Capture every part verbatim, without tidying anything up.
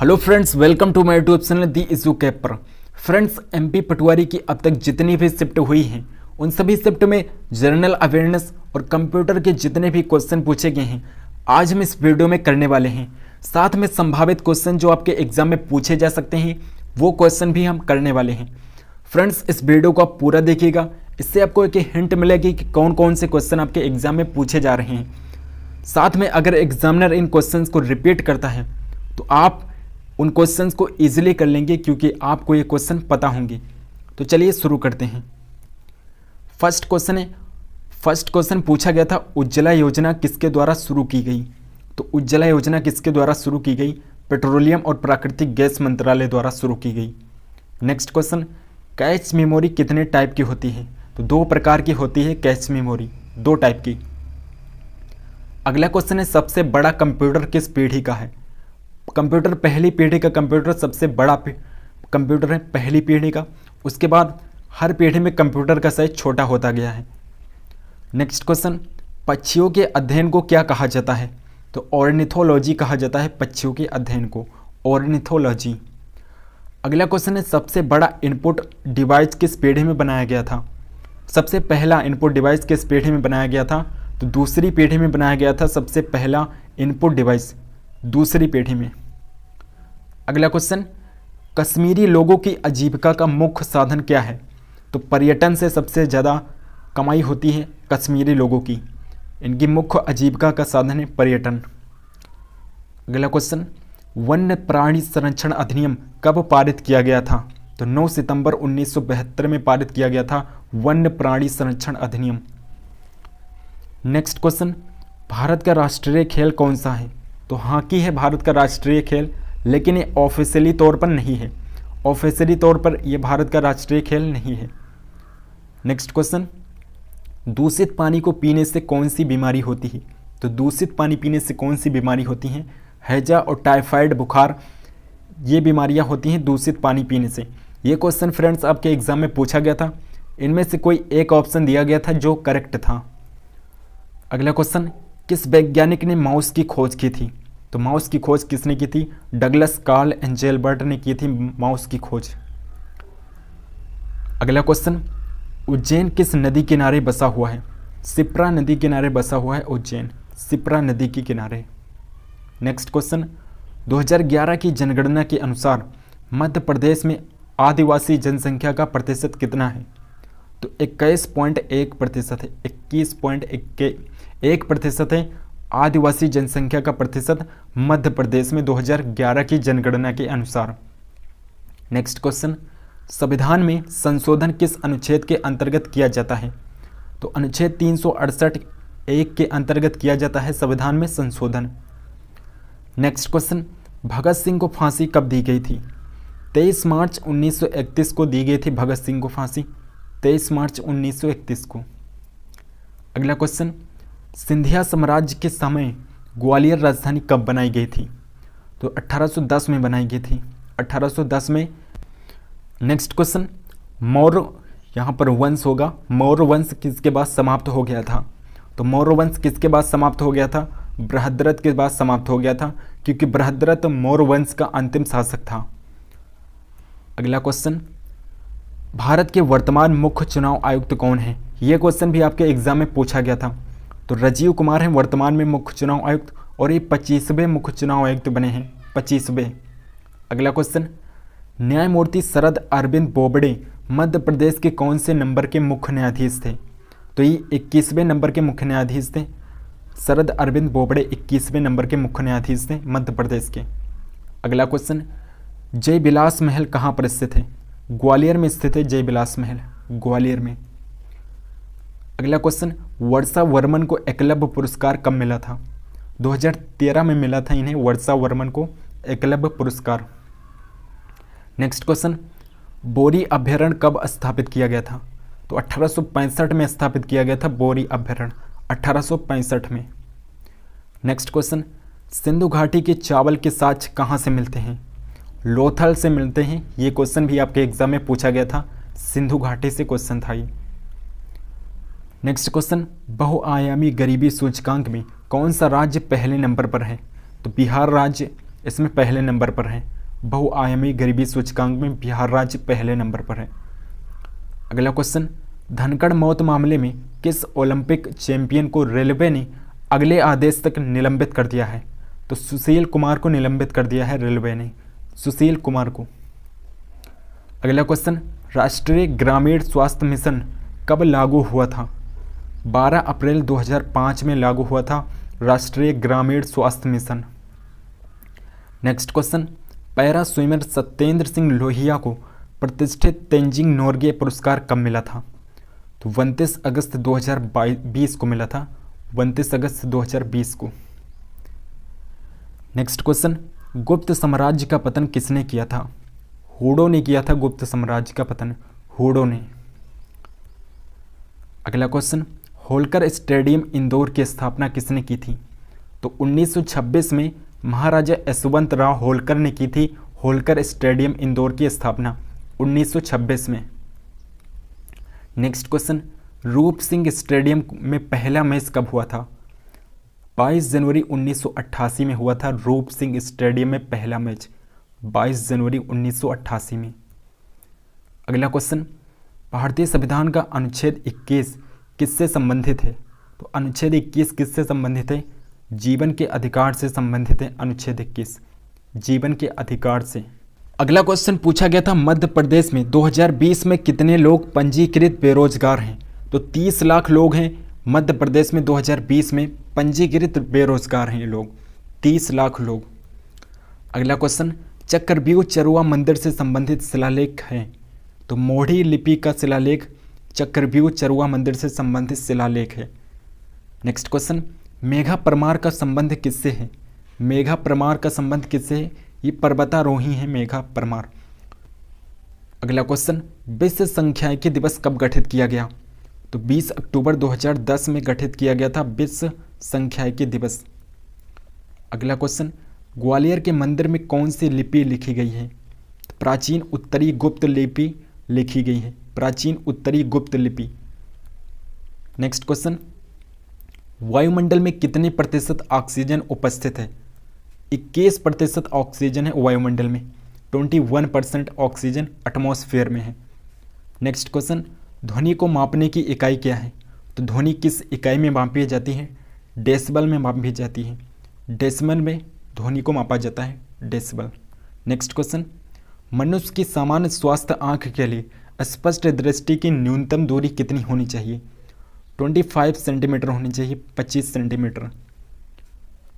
Hello friends, welcome to my YouTube channel the issue cap पर। Friends, MP पटवारी की अब तक जितनी भी शिफ्ट हुई हैं उन सभी शिफ्ट में जनरल अवेयरनेस और कंप्यूटर के जितने भी क्वेश्चन पूछे गए हैं आज हम इस वीडियो में करने वाले हैं। साथ में संभावित क्वेश्चन जो आपके एग्जाम में पूछे जा सकते हैं वो क्वेश्चन भी हम करने वाले हैं। फ्रेंड्स, इस वीडियो को आप पूरा देखिएगा, इससे आपको एक हिंट मिलेगी कि कौन कौन से क्वेश्चन आपके एग्जाम में पूछे जा रहे हैं। साथ में अगर एग्जामिनर इन क्वेश्चन को रिपीट करता है तो आप उन क्वेश्चंस को ईजिली कर लेंगे क्योंकि आपको ये क्वेश्चन पता होंगे। तो चलिए शुरू करते हैं। फर्स्ट क्वेश्चन है फर्स्ट क्वेश्चन पूछा गया था उज्ज्वला योजना किसके द्वारा शुरू की गई। तो उज्ज्वला योजना किसके द्वारा शुरू की गई? पेट्रोलियम और प्राकृतिक गैस मंत्रालय द्वारा शुरू की गई। नेक्स्ट क्वेश्चन, कैच मेमोरी कितने टाइप की होती है? तो दो प्रकार की होती है कैच मेमोरी, दो टाइप की। अगला क्वेश्चन है सबसे बड़ा कंप्यूटर किस पीढ़ी का है? कंप्यूटर पहली पीढ़ी का कंप्यूटर सबसे बड़ा कंप्यूटर है पहली पीढ़ी का। उसके बाद हर पीढ़ी में कंप्यूटर का साइज छोटा होता गया है। नेक्स्ट क्वेश्चन, पक्षियों के अध्ययन को क्या कहा जाता है? तो ओरनिथोलॉजी कहा जाता है पक्षियों के अध्ययन को, ओरनिथोलॉजी। अगला क्वेश्चन है सबसे बड़ा इनपुट डिवाइस किस पीढ़ी में बनाया गया था? सबसे पहला इनपुट डिवाइस किस पीढ़ी में बनाया गया था? तो दूसरी पीढ़ी में बनाया गया था सबसे पहला इनपुट डिवाइस, दूसरी पीढ़ी में। अगला क्वेश्चन, कश्मीरी लोगों की आजीविका का मुख्य साधन क्या है? तो पर्यटन से सबसे ज़्यादा कमाई होती है कश्मीरी लोगों की, इनकी मुख्य आजीविका का साधन है पर्यटन। अगला क्वेश्चन, वन्य प्राणी संरक्षण अधिनियम कब पारित किया गया था? तो नौ सितंबर उन्नीस सौ बहत्तर में पारित किया गया था वन्य प्राणी संरक्षण अधिनियम। नेक्स्ट क्वेश्चन, भारत का राष्ट्रीय खेल कौन सा है? तो हॉकी है भारत का राष्ट्रीय खेल, लेकिन ये ऑफिशियली तौर पर नहीं है, ऑफिशियली तौर पर ये भारत का राष्ट्रीय खेल नहीं है। नेक्स्ट क्वेश्चन, दूषित पानी को पीने से कौन सी बीमारी होती है? तो दूषित पानी पीने से कौन सी बीमारी होती है? हैजा और टाइफाइड बुखार, ये बीमारियां होती हैं दूषित पानी पीने से। ये क्वेश्चन फ्रेंड्स आपके एग्जाम में पूछा गया था, इनमें से कोई एक ऑप्शन दिया गया था जो करेक्ट था। अगला क्वेश्चन, किस वैज्ञानिक ने माउस की खोज की थी? तो माउस की खोज किसने की थी? डगलस कार्ल एंजेलबर्ट ने की थी माउस की खोज। अगला क्वेश्चन, उज्जैन किस नदी किनारे बसा हुआ है? शिप्रा नदी किनारे बसा हुआ है उज्जैन, शिप्रा नदी के किनारे। नेक्स्ट क्वेश्चन, दो हज़ार ग्यारह की जनगणना के अनुसार मध्य प्रदेश में आदिवासी जनसंख्या का प्रतिशत कितना है? तो इक्कीस पॉइंट एक प्रतिशत है, इक्कीस पॉइंट एक प्रतिशत है आदिवासी जनसंख्या का प्रतिशत मध्य प्रदेश में दो हज़ार ग्यारह की जनगणना के अनुसार। नेक्स्ट क्वेश्चन, संविधान में संशोधन किस अनुच्छेद के अंतर्गत किया जाता है? तो अनुच्छेद तीन सौ अड़सठ एक के अंतर्गत किया जाता है संविधान में संशोधन। नेक्स्ट क्वेश्चन, भगत सिंह को फांसी कब दी गई थी? तेईस मार्च उन्नीस सौ इकतीस को दी गई थी भगत सिंह को फांसी, तेईस मार्च उन्नीस सौ इकतीस को। अगला क्वेश्चन, सिंधिया साम्राज्य के समय ग्वालियर राजधानी कब बनाई गई थी? तो अठारह सौ दस में बनाई गई थी, अठारह सौ दस में। नेक्स्ट क्वेश्चन, मौर्य, यहाँ पर वंश होगा, मौर्य वंश किसके बाद समाप्त हो गया था? तो मौर्य वंश किसके बाद समाप्त हो गया था? बृहद्रथ के बाद समाप्त हो गया था, क्योंकि बृहद्रथ मौर्य वंश का अंतिम शासक था। अगला क्वेश्चन, भारत के वर्तमान मुख्य चुनाव आयुक्त कौन है? ये क्वेश्चन भी आपके एग्जाम में पूछा गया था। तो राजीव कुमार हैं वर्तमान में मुख्य चुनाव आयुक्त, और ये पच्चीसवें मुख्य चुनाव आयुक्त बने हैं, पच्चीसवें। अगला क्वेश्चन, न्यायमूर्ति शरद अरविंद बोबड़े मध्य प्रदेश के कौन से नंबर के मुख्य न्यायाधीश थे? तो ये इक्कीसवें नंबर के मुख्य न्यायाधीश थे, शरद अरविंद बोबड़े इक्कीसवें नंबर के मुख्य न्यायाधीश थे मध्य प्रदेश के। अगला क्वेश्चन, जय बिलास महल कहाँ पर स्थित है? ग्वालियर में स्थित है जय बिलास महल, ग्वालियर में। अगला क्वेश्चन, वर्षा वर्मन को एकलव्य पुरस्कार कब मिला था? दो हज़ार तेरह में मिला था इन्हें वर्षा वर्मन को एकलव्य पुरस्कार। नेक्स्ट क्वेश्चन, बोरी अभ्यारण्य कब स्थापित किया गया था? तो अठारह सौ पैंसठ में स्थापित किया गया था बोरी अभ्यारण्य, अठारह सौ पैंसठ में। नेक्स्ट क्वेश्चन, सिंधु घाटी के चावल के साथ कहाँ से मिलते हैं? लोथल से मिलते हैं, ये क्वेश्चन भी आपके एग्जाम में पूछा गया था, सिंधु घाटी से क्वेश्चन था ये। नेक्स्ट क्वेश्चन, बहुआयामी गरीबी सूचकांक में कौन सा राज्य पहले नंबर पर है? तो बिहार राज्य इसमें पहले नंबर पर हैं। बहुआयामी गरीबी सूचकांक में बिहार राज्य पहले नंबर पर है। अगला क्वेश्चन, धनखड़ मौत मामले में किस ओलंपिक चैंपियन को रेलवे ने अगले आदेश तक निलंबित कर दिया है? तो सुशील कुमार को निलंबित कर दिया है रेलवे ने, सुशील कुमार को। अगला क्वेश्चन, राष्ट्रीय ग्रामीण स्वास्थ्य मिशन कब लागू हुआ था? बारह अप्रैल दो हज़ार पाँच में लागू हुआ था राष्ट्रीय ग्रामीण स्वास्थ्य mission. Next question, para swimmer Satyendra Singh Lohiya को प्रतिष्ठित तेंजिंग नोर्गे पुरस्कार कब मिला था? तो उनतीस अगस्त दो हज़ार बीस को मिला था, उनतीस अगस्त दो हज़ार बीस को। नेक्स्ट क्वेश्चन, गुप्त साम्राज्य का पतन किसने किया था? होडो ने किया था गुप्त साम्राज्य का पतन, होडो ने। अगला क्वेश्चन, होलकर स्टेडियम इंदौर की स्थापना किसने की थी? तो उन्नीस सौ छब्बीस में महाराजा यशवंत राव होलकर ने की थी होलकर स्टेडियम इंदौर की स्थापना, उन्नीस सौ छब्बीस में। नेक्स्ट क्वेश्चन, रूप सिंह स्टेडियम में पहला मैच कब हुआ था? बाईस जनवरी उन्नीस सौ अट्ठासी में हुआ था रूप सिंह स्टेडियम में पहला मैच, बाईस जनवरी उन्नीस सौ अट्ठासी में। अगला क्वेश्चन, भारतीय संविधान का अनुच्छेद इक्कीस किससे संबंधित है? तो अनुच्छेद इक्कीस किससे संबंधित है? जीवन के अधिकार से संबंधित है अनुच्छेद इक्कीस, जीवन के अधिकार से। अगला क्वेश्चन पूछा गया था, मध्य प्रदेश में दो हज़ार बीस में कितने लोग पंजीकृत बेरोजगार हैं? तो तीस लाख लोग हैं मध्य प्रदेश में दो हज़ार बीस में पंजीकृत बेरोजगार हैं लोग, तीस लाख लोग। अगला क्वेश्चन, चक्रव्यू चरुआ मंदिर से संबंधित शिलालेख हैं? तो मोढ़ी लिपि का शिलालेख चक्रव्यू चरुआ मंदिर से संबंधित शिलालेख है। नेक्स्ट क्वेश्चन, मेघा परमार का संबंध किससे है? मेघा परमार का संबंध किससे है? ये पर्वतारोही है मेघा परमार। अगला क्वेश्चन, विश्व सांख्यिकी दिवस कब गठित किया गया? तो बीस अक्टूबर दो हज़ार दस में गठित किया गया था विश्व सांख्यिकी दिवस। अगला क्वेश्चन, ग्वालियर के मंदिर में कौन सी लिपि लिखी गई है? तो प्राचीन उत्तरी गुप्त लिपि लिखी गई है, प्राचीन उत्तरी गुप्त लिपि। नेक्स्ट क्वेश्चन, वायुमंडल में कितने प्रतिशत ऑक्सीजन उपस्थित है? इक्कीस प्रतिशत ऑक्सीजन है वायुमंडल में, इक्कीस परसेंट ऑक्सीजन एटमॉस्फेयर में है। नेक्स्ट क्वेश्चन, ध्वनि को मापने की इकाई क्या है? तो ध्वनि किस इकाई में मापी जाती है? डेसिबल में मापी जाती है, डेसिबल में ध्वनि को मापा जाता है, डेसिबल। नेक्स्ट क्वेश्चन, मनुष्य की सामान्य स्वास्थ्य आंख के लिए स्पष्ट दृष्टि की न्यूनतम दूरी कितनी होनी चाहिए? पच्चीस सेंटीमीटर होनी चाहिए, पच्चीस सेंटीमीटर।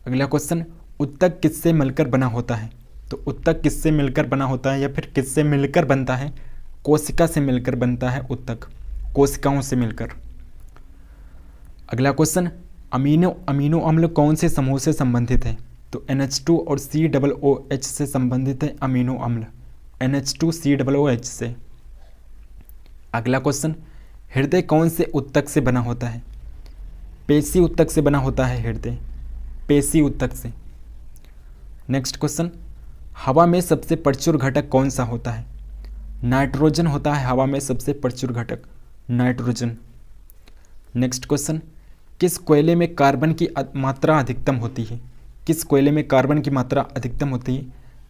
अगला क्वेश्चन, उत्तक किससे मिलकर बना होता है? तो उत्तक किससे मिलकर बना होता है या फिर किससे मिलकर बनता है? कोशिका से मिलकर बनता है उत्तक, कोशिकाओं से मिलकर। अगला क्वेश्चन, अमीनो अमीनो अम्ल कौन से समूह से संबंधित है? तो एन एच टू और सी ओ ओ एच से संबंधित है अमीनो अम्ल, N H two C O O H से। अगला क्वेश्चन, हृदय कौन से उत्तक से बना होता है? पेशी उत्तक से बना होता है हृदय, पेशी उत्तक से। नेक्स्ट क्वेश्चन, हवा में सबसे प्रचुर घटक कौन सा होता है? नाइट्रोजन होता है हवा में सबसे प्रचुर घटक, नाइट्रोजन। नेक्स्ट क्वेश्चन, किस कोयले में कार्बन की मात्रा अधिकतम होती है? किस कोयले में कार्बन की मात्रा अधिकतम होती है?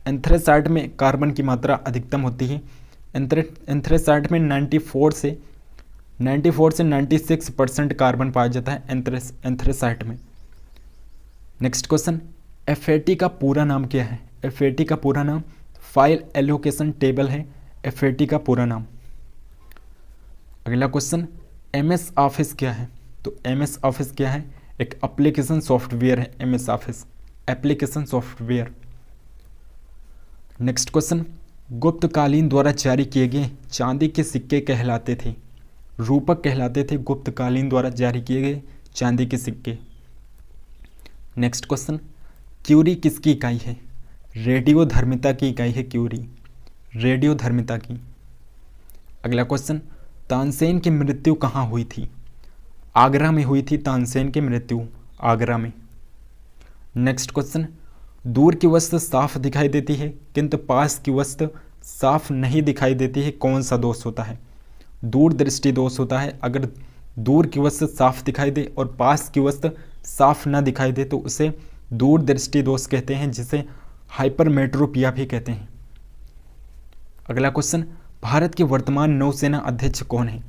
एंथ्रेसाइट में कार्बन की मात्रा अधिकतम होती है, एंथ्रेसाइट में चौरानवे से चौरानवे से छियानवे परसेंट कार्बन पाया जाता है एंथ्रेसाइट में। Next question, F A T का पूरा नाम क्या है? एफ ए टी का पूरा नाम फाइल एलोकेशन टेबल है, एफ ए टी का पूरा नाम। अगला क्वेश्चन, एम एस ऑफिस क्या है? तो एम एस ऑफिस क्या है? एक एप्लीकेशन सॉफ्टवेयर है M S office, application software. Next question, गुप्तकालीन द्वारा जारी किए गए चांदी के सिक्के कहलाते थे? रूपक कहलाते थे गुप्तकालीन द्वारा जारी किए गए चांदी के सिक्के। नेक्स्ट क्वेश्चन, क्यूरी किसकी इकाई है? रेडियोधर्मिता की इकाई है क्यूरी, रेडियोधर्मिता की। अगला क्वेश्चन, तानसेन की मृत्यु कहाँ हुई थी? आगरा में हुई थी तानसेन की मृत्यु, आगरा में। नेक्स्ट क्वेश्चन, दूर की वस्तु साफ दिखाई देती है किंतु पास की वस्तु साफ नहीं दिखाई देती है, कौन सा दोष होता है? दूरदृष्टि दोष होता है। अगर दूर की वस्तु साफ दिखाई दे और पास की वस्तु साफ ना दिखाई दे तो उसे दूरदृष्टि दोष कहते हैं, जिसे हाइपरमेट्रोपिया भी कहते हैं। अगला क्वेश्चन, भारत के वर्तमान नौसेना अध्यक्ष कौन है?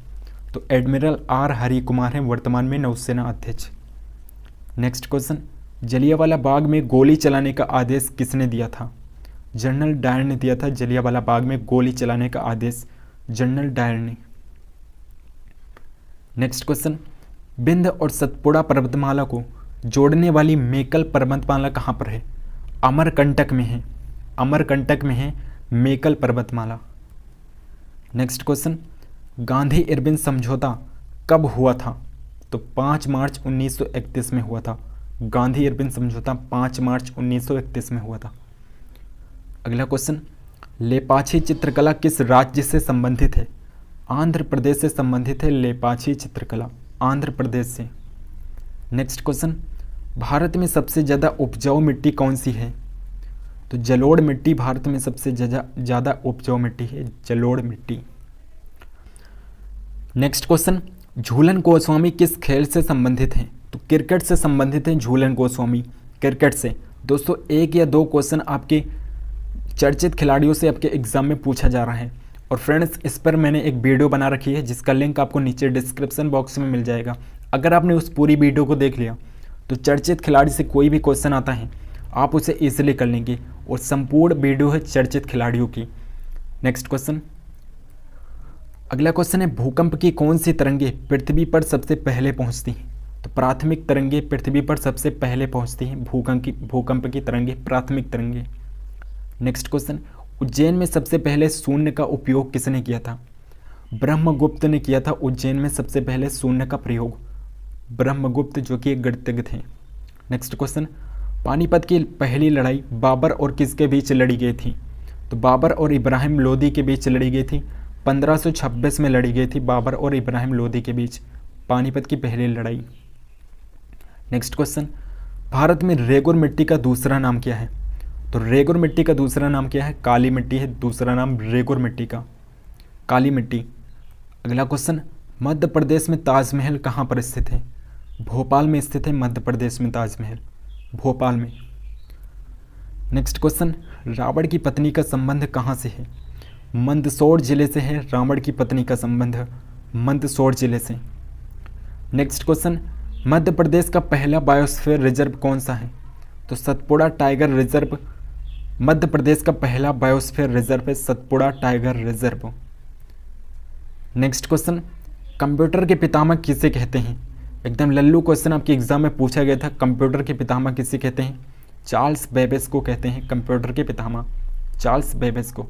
तो एडमिरल आर हरि कुमार हैं वर्तमान में नौसेना अध्यक्ष। नेक्स्ट क्वेश्चन, जलियांवाला बाग में गोली चलाने का आदेश किसने दिया था? जनरल डायर ने दिया था। जलियांवाला बाग में गोली चलाने का आदेश जनरल डायर ने। नेक्स्ट क्वेश्चन, विंध्य और सतपुड़ा पर्वतमाला को जोड़ने वाली मेकल पर्वतमाला कहाँ पर है? अमरकंटक में है। अमरकंटक में है मेकल पर्वतमाला। नेक्स्ट क्वेश्चन, गांधी इरविन समझौता कब हुआ था? तो पाँच मार्च उन्नीस सौ इकतीस में हुआ था। गांधी इरविन समझौता पाँच मार्च उन्नीस सौ इकतीस में हुआ था। अगला क्वेश्चन, लेपाची चित्रकला किस राज्य से संबंधित है? आंध्र प्रदेश से संबंधित है लेपाची चित्रकला, आंध्र प्रदेश से। नेक्स्ट क्वेश्चन, भारत में सबसे ज़्यादा उपजाऊ मिट्टी कौन सी है? तो जलोढ़ मिट्टी भारत में सबसे ज़्यादा उपजाऊ मिट्टी है, जलोढ़ मिट्टी। नेक्स्ट क्वेश्चन, झूलन गोस्वामी किस खेल से संबंधित हैं? तो क्रिकेट से संबंधित हैं झूलन गोस्वामी, क्रिकेट से। दोस्तों एक या दो क्वेश्चन आपके चर्चित खिलाड़ियों से आपके एग्जाम में पूछा जा रहा है। और फ्रेंड्स, इस पर मैंने एक वीडियो बना रखी है जिसका लिंक आपको नीचे डिस्क्रिप्शन बॉक्स में मिल जाएगा। अगर आपने उस पूरी वीडियो को देख लिया तो चर्चित खिलाड़ी से कोई भी क्वेश्चन आता है आप उसे ईजिली कर लेंगे। और संपूर्ण वीडियो है चर्चित खिलाड़ियों की। नेक्स्ट क्वेश्चन, अगला क्वेश्चन है, भूकंप की कौन सी तरंगे पृथ्वी पर सबसे पहले पहुंचती हैं? तो प्राथमिक तरंगे पृथ्वी पर सबसे पहले पहुंचती हैं, भूकंप की भूकंप की तरंगे प्राथमिक तरंगे। नेक्स्ट क्वेश्चन, उज्जैन में सबसे पहले शून्य का उपयोग किसने किया था? ब्रह्मगुप्त ने किया था। उज्जैन में सबसे पहले शून्य का प्रयोग ब्रह्मगुप्त, जो कि एक गणितज्ञ थे। नेक्स्ट क्वेश्चन, पानीपत की पहली लड़ाई बाबर और किसके बीच लड़ी गई थी? तो बाबर और इब्राहिम लोधी के बीच लड़ी गई थी। पंद्रह सौ छब्बीस में लड़ी गई थी बाबर और इब्राहिम लोधी के बीच पानीपत की पहली लड़ाई। नेक्स्ट क्वेश्चन, भारत में रेगुर मिट्टी का दूसरा नाम क्या है? तो रेगुर मिट्टी का दूसरा नाम क्या है? काली मिट्टी है दूसरा नाम रेगुर मिट्टी का, काली मिट्टी। अगला क्वेश्चन, मध्य प्रदेश में ताजमहल कहाँ पर स्थित है? भोपाल में स्थित है मध्य प्रदेश में ताजमहल, भोपाल में। नेक्स्ट क्वेश्चन, रावण की पत्नी का संबंध कहाँ से है? मंदसौर जिले से है रावण की पत्नी का संबंध, मंदसौर जिले से। नेक्स्ट क्वेश्चन, मध्य प्रदेश का पहला बायोस्फीयर रिजर्व कौन सा है? तो सतपुड़ा टाइगर रिजर्व मध्य प्रदेश का पहला बायोस्फीयर रिजर्व है, Satpura tiger reserve. Next question, computer के पितामह किसे कहते हैं? एकदम लल्लू क्वेश्चन आपके एग्जाम में पूछा गया था। कंप्यूटर के पितामह किसे कहते हैं? चार्ल्स बैबेज को कहते हैं कंप्यूटर के पितामह, चार्ल्स बैबेज को।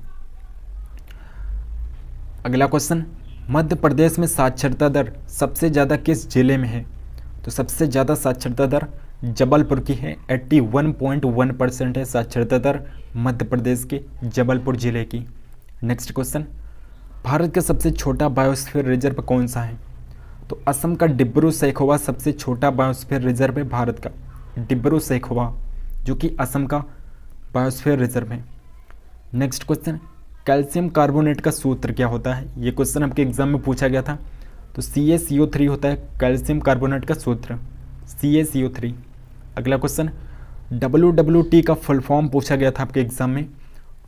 अगला क्वेश्चन, मध्य प्रदेश में साक्षरता दर सबसे ज़्यादा किस जिले में है? तो सबसे ज़्यादा साक्षरता दर जबलपुर की है, इक्यासी पॉइंट एक परसेंट है साक्षरता दर मध्य प्रदेश के जबलपुर जिले की। नेक्स्ट क्वेश्चन, भारत का सबसे छोटा बायोस्फीयर रिजर्व कौन सा है? तो असम का डिब्रू सैखोवा सबसे छोटा बायोस्फीयर रिजर्व है भारत का, डिब्रू सैखोवा जो कि असम का बायोस्फीयर रिजर्व है। नेक्स्ट क्वेश्चन, कैल्शियम कार्बोनेट का सूत्र क्या होता है? ये क्वेश्चन आपके एग्जाम में पूछा गया था। तो सी ए सी ओ थ्री होता है कैल्शियम कार्बोनेट का सूत्र, C A C O three. अगला क्वेश्चन, डब्ल्यू डब्ल्यू टी का फुल फॉर्म पूछा गया था आपके एग्जाम में,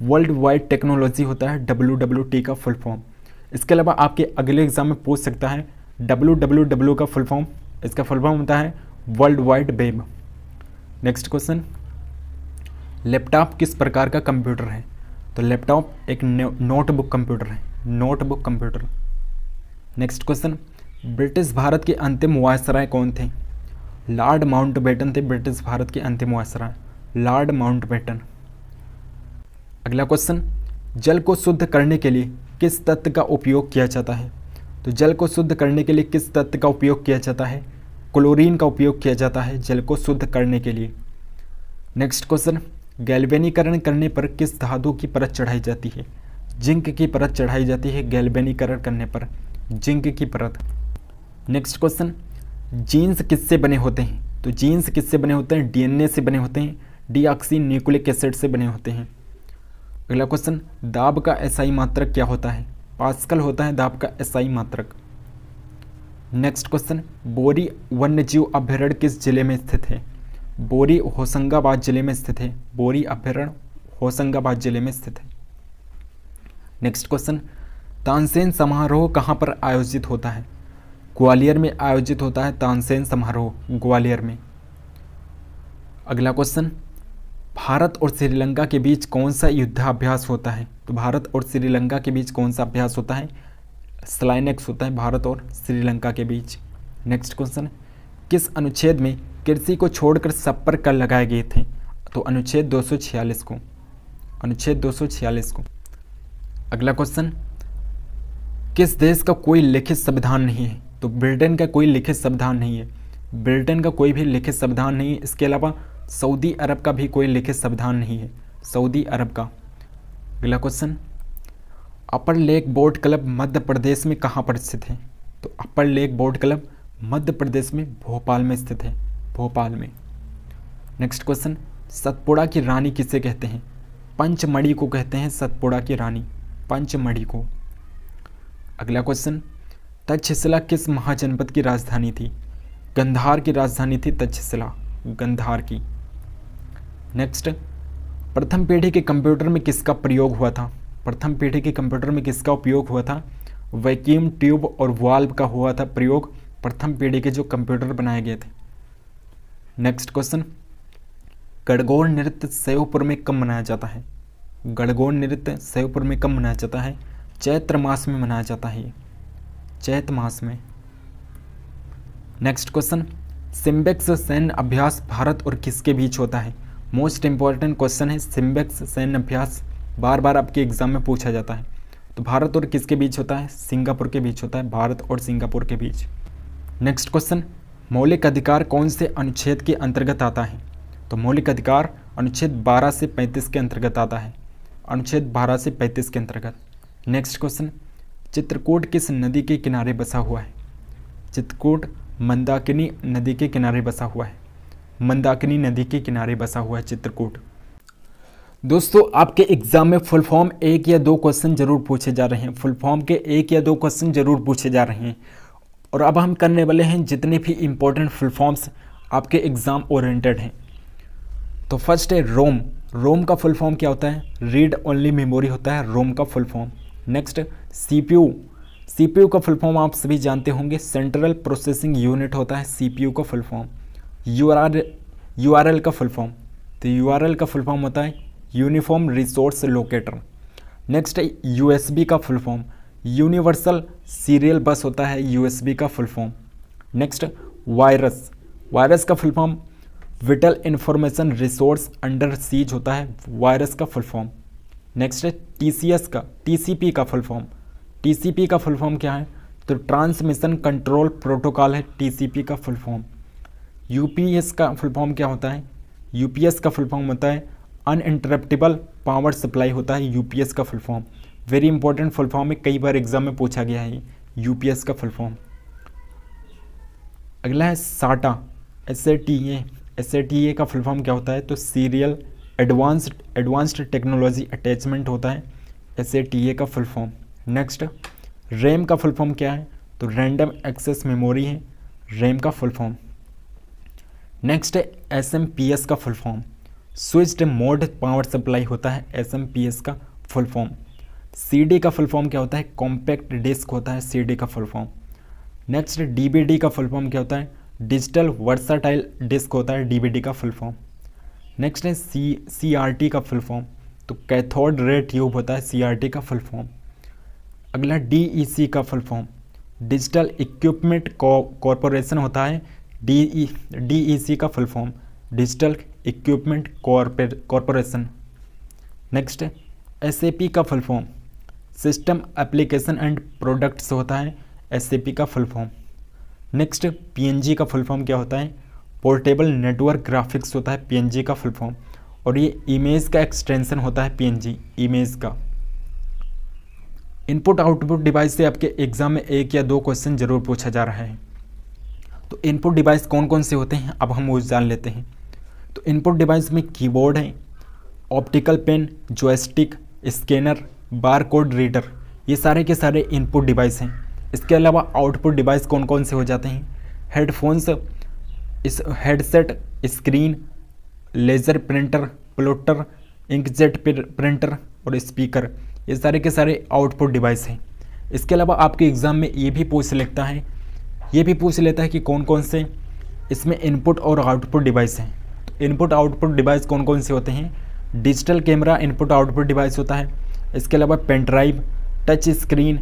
वर्ल्ड वाइड टेक्नोलॉजी होता है डब्ल्यू डब्ल्यू टी का फुल फॉर्म। इसके अलावा आपके अगले एग्जाम में पूछ सकता है डब्ल्यू डब्ल्यू डब्ल्यू का फुल फॉर्म, इसका फुल फॉर्म होता है world wide web. Next question, laptop किस प्रकार का कंप्यूटर है? तो लैपटॉप एक नोटबुक कंप्यूटर है, notebook computer. Next question, British Bharat के अंतिम वायसराय कौन थे? लॉर्ड माउंटबेटन थे ब्रिटिश भारत के अंतिम वायसराय, लॉर्ड माउंटबेटन। अगला क्वेश्चन, जल को शुद्ध करने के लिए किस तत्व का उपयोग किया जाता है? तो जल को शुद्ध करने के लिए किस तत्व का उपयोग किया जाता है? क्लोरीन का उपयोग किया जाता है जल को शुद्ध करने के लिए। नेक्स्ट क्वेश्चन, गैल्वेनीकरण करने पर किस धातु की परत चढ़ाई जाती है? जिंक की परत चढ़ाई जाती है गैल्वेनीकरण करने पर, जिंक की परत। नेक्स्ट क्वेश्चन, जीन्स किससे बने होते हैं? तो जीन्स किससे बने होते हैं? डी एन ए से बने होते हैं, डीऑक्सी न्यूक्लिक एसिड से बने होते हैं। अगला क्वेश्चन, दाब का एसआई मात्रक क्या होता है? पास्कल होता है दाब का एसआई मात्रक। नेक्स्ट क्वेश्चन, बोरी वन्य जीव अभयारण्य किस जिले में स्थित है? बोरी होशंगाबाद जिले में स्थित है, बोरी अभयारण्य होशंगाबाद जिले में स्थित है। नेक्स्ट क्वेश्चन, तानसेन समारोह कहाँ पर आयोजित होता है? ग्वालियर में आयोजित होता है तानसेन समारोह, ग्वालियर में। अगला क्वेश्चन, भारत और श्रीलंका के बीच कौन सा युद्धाभ्यास होता है? तो भारत और श्रीलंका के बीच कौन सा अभ्यास होता है? स्लाइनेक्स होता है भारत और श्रीलंका के बीच। नेक्स्ट क्वेश्चन, किस अनुच्छेद में कृषि को छोड़कर सब पर कर लगाए गए थे? तो अनुच्छेद दो सौ छियालीस को, अनुच्छेद दो सौ छियालीस को। अगला क्वेश्चन, किस देश का कोई लिखित संविधान नहीं है? तो ब्रिटेन का कोई लिखित संविधान नहीं है, ब्रिटेन का कोई भी लिखित संविधान नहीं है। इसके अलावा सऊदी अरब का भी कोई लिखित संविधान नहीं है, सऊदी अरब का। अगला क्वेश्चन, अपर lake boat club Madhya Pradesh में कहाँ पर स्थित है? तो अपर lake boat club Madhya Pradesh में भोपाल में स्थित है, भोपाल में। नेक्स्ट क्वेश्चन, सतपुड़ा की रानी किसे कहते हैं? पंचमढ़ी को कहते हैं सतपुड़ा की रानी, पंचमढ़ी को। अगला क्वेश्चन, तक्षशिला किस महाजनपद की राजधानी थी? गंधार की राजधानी थी तक्षशिला, गंधार की। नेक्स्ट, प्रथम पीढ़ी के कंप्यूटर में किसका प्रयोग हुआ था? प्रथम पीढ़ी के कंप्यूटर में किसका उपयोग हुआ था? वैक्यूम ट्यूब और वाल्व का हुआ था प्रयोग, प्रथम पीढ़ी के जो कंप्यूटर बनाए गए थे। नेक्स्ट क्वेश्चन, गणगौर नृत्य सेवपुर में कब मनाया जाता है? गणगौर नृत्य सेवपुर में कब मनाया जाता है? चैत्र मास में मनाया जाता है, चैत्र मास में। नेक्स्ट क्वेश्चन, सिम्बेक्स सैन्य अभ्यास भारत और किसके बीच होता है? मोस्ट इंपॉर्टेंट क्वेश्चन है, सिम्बेक्स सैन्य अभ्यास बार बार आपके एग्जाम में पूछा जाता है। तो भारत और किसके बीच होता है? सिंगापुर के बीच होता है, भारत और सिंगापुर के बीच। नेक्स्ट क्वेश्चन, मौलिक अधिकार कौन से अनुच्छेद के अंतर्गत आता है? तो मौलिक अधिकार अनुच्छेद बारह से पैंतीस के अंतर्गत आता है, अनुच्छेद बारह से पैंतीस के अंतर्गत। नेक्स्ट क्वेश्चन, चित्रकूट किस नदी के किनारे बसा हुआ है? चित्रकूट मंदाकिनी नदी के किनारे बसा हुआ है, मंदाकिनी नदी के किनारे बसा हुआ है चित्रकूट। दोस्तों, आपके एग्जाम में फुल फॉर्म एक या दो क्वेश्चन जरूर पूछे जा रहे हैं, फुल फॉर्म के एक या दो क्वेश्चन जरूर पूछे जा रहे हैं। और अब हम करने वाले हैं जितने भी इम्पोर्टेंट फुल फॉर्म्स आपके एग्जाम ओरिएंटेड हैं। तो फर्स्ट है रोम, रोम का फुल फॉर्म क्या होता है? रीड ओनली मेमोरी होता है रोम का full form. Next, CPU, CPU का फुल फॉर्म आप सभी जानते होंगे, सेंट्रल प्रोसेसिंग यूनिट होता है सीपीयू का फुल फॉर्म। यूआर यूआरएल का फुल फॉर्म, तो यूआरएल का फुल फॉर्म होता है यूनिफॉर्म रिसोर्स लोकेटर। नेक्स्ट है यूएसबी का full form, universal serial bus होता है यूएसबी का full form. Next, virus, virus का full form vital information resource under seize होता है, वायरस का फुल फॉर्म। नेक्स्ट है टीसीएस का, टीसीपी का फुल फॉर्म, टीसीपी का फुल फॉर्म क्या है? तो ट्रांसमिशन कंट्रोल प्रोटोकॉल है टीसीपी का फुल फॉर्म। यूपीएस का फुल फॉर्म क्या होता है? यूपीएस का फुल फॉर्म होता है अनइंटरप्टेबल पावर सप्लाई होता है यूपीएस का full form. Very important full form है, कई बार एग्जाम में पूछा गया है यूपीएस का फुल फॉर्म। अगला है SATA, S A T A, S A T A का फुल फॉर्म क्या होता है? तो serial advanced advanced technology attachment होता है एस ए टी ए का फुल फॉर्म। नेक्स्ट, रैम का फुल फॉर्म क्या है? तो रैंडम एक्सेस मेमोरी है रैम का फुल फॉर्म। नेक्स्ट है एस एम पी एस का full form, switched mode power supply होता है एस एम पी एस का फुल फॉर्म। सी डी का फुल फॉर्म क्या होता है? कॉम्पैक्ट डिस्क होता है सी डी का full form. Next, D B D का फुल फॉर्म क्या होता है? डिजिटल वर्साटाइल डिस्क होता है डीवीडी का फुल फॉर्म। नेक्स्ट है सी सी आर टी का फुल फॉर्म, तो कैथोड रे ट्यूब होता है सी आर टी का फुल फॉर्म। अगला डी ई सी का full form, digital equipment corporation होता है D E D E C का full form, digital equipment corporation. Next है एस ए पी का full form, system application and products होता है एस ए पी का full form. Next, PNG का full form क्या होता है? पोर्टेबल नेटवर्क ग्राफिक्स होता है पीएनजी का फुल फॉर्म, और ये इमेज का एक्सटेंशन होता है पीएनजी, इमेज का। इनपुट आउटपुट डिवाइस से आपके एग्जाम में एक या दो क्वेश्चन जरूर पूछा जा रहा है। तो इनपुट डिवाइस कौन कौन से होते हैं, अब हम वो जान लेते हैं। तो इनपुट डिवाइस में कीबोर्ड है, optical pen, joystick, scanner, barcode reader, ये सारे के सारे इनपुट डिवाइस हैं। इसके अलावा आउटपुट डिवाइस कौन कौन से हो जाते हैं? हेडफोन्स, इस headset, screen, laser printer, plotter, inkjet printer और स्पीकर, ये सारे के सारे आउटपुट डिवाइस हैं। इसके अलावा आपके एग्ज़ाम में ये भी पूछ लेता है ये भी पूछ लेता है कि कौन कौन से इसमें इनपुट और आउटपुट डिवाइस हैं। तो इनपुट आउटपुट डिवाइस कौन कौन से होते हैं? Digital camera input output device होता है, इसके अलावा pen drive, touch screen,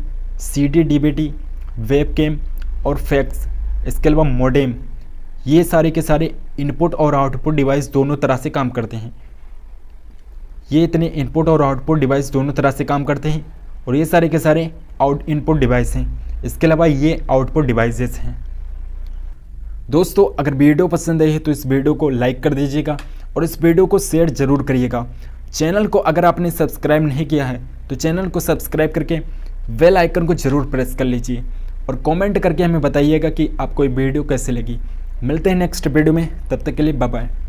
CD DVD, webcam और फैक्स, इसके अलावा मोडेम, ये सारे के सारे इनपुट और आउटपुट डिवाइस दोनों तरह से काम करते हैं। ये इतने इनपुट और आउटपुट डिवाइस दोनों तरह से काम करते हैं और ये सारे के सारे आउट इनपुट डिवाइस हैं, इसके अलावा ये आउटपुट डिवाइसेस हैं। दोस्तों अगर वीडियो पसंद आई है तो इस वीडियो को लाइक कर दीजिएगा और इस वीडियो को शेयर ज़रूर करिएगा। चैनल को अगर आपने सब्सक्राइब नहीं किया है तो चैनल को सब्सक्राइब करके बेल आइकन को ज़रूर प्रेस कर लीजिए और कमेंट करके हमें बताइएगा कि आपको ये वीडियो कैसे लगी। मिलते हैं नेक्स्ट वीडियो में, तब तक के लिए बाय बाय।